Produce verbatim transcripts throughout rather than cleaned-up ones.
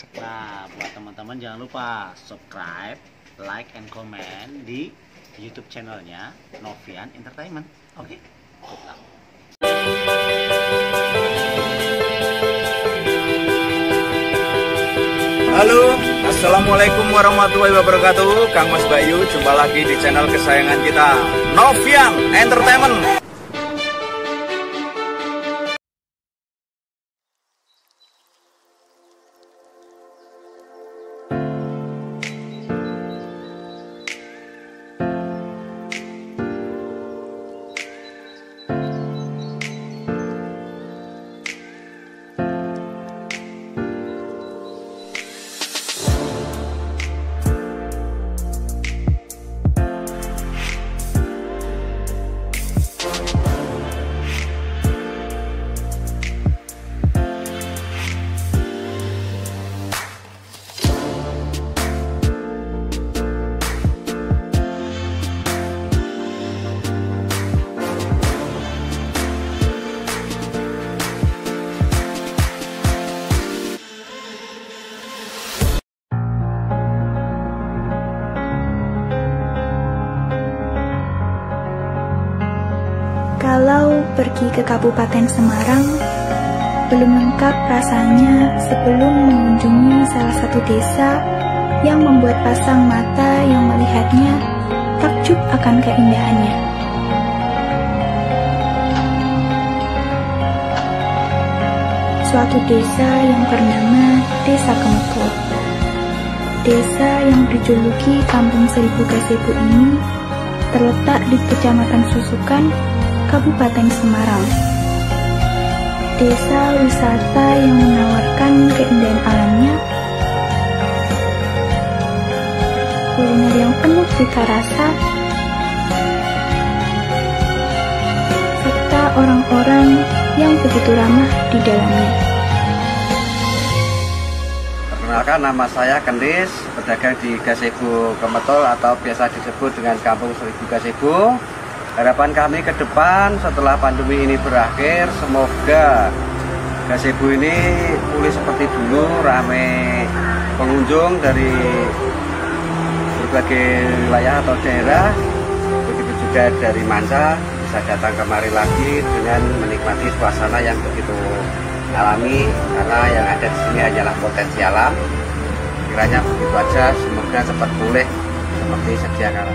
Podcast. Nah, buat teman-teman jangan lupa subscribe, like, and comment di YouTube channelnya Novian Entertainment. Oke, good luck. Halo, assalamualaikum warahmatullahi wabarakatuh. Kang Mas Bayu, jumpa lagi di channel kesayangan kita, Novian Entertainment. Kalau pergi ke Kabupaten Semarang, belum lengkap rasanya sebelum mengunjungi salah satu desa yang membuat pasang mata yang melihatnya takjub akan keindahannya. Suatu desa yang bernama Desa Kemetul. Desa yang dijuluki Kampung Seribu Gazebo ini terletak di Kecamatan Susukan, Kabupaten Semarang. Desa wisata yang menawarkan keindahan alamnya, kuliner yang penuh cita rasa, serta orang-orang yang begitu ramah di dalamnya. Perkenalkan, nama saya Kendis, pedagang di Gazebo Kemetul atau biasa disebut dengan Kampung Seribu Gazebo. Harapan kami ke depan setelah pandemi ini berakhir, semoga Gazebo ini pulih seperti dulu, ramai pengunjung dari berbagai wilayah atau daerah, begitu juga dari manca bisa datang kemari lagi dengan menikmati suasana yang begitu alami, karena yang ada di sini hanyalah potensi alam. Kiranya begitu aja, semoga cepat pulih seperti sedia kala.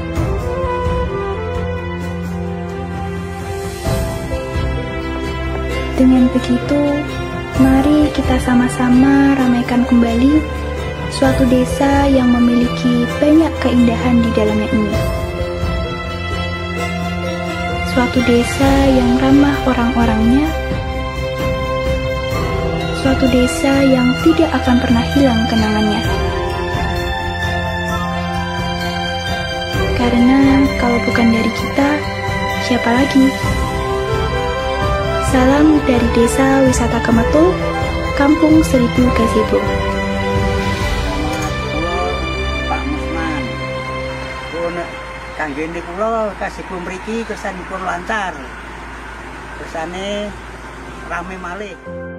Dengan begitu, mari kita sama-sama ramaikan kembali suatu desa yang memiliki banyak keindahan di dalamnya ini. Suatu desa yang ramah orang-orangnya, suatu desa yang tidak akan pernah hilang kenangannya. Karena kalau bukan dari kita, siapa lagi? Salam dari Desa Wisata Kemetul, Kampung Seribu Gazebo. Pak Musman, pun kangge niku kula Gazebo mriki kersanipun lancar, kersane rame malih.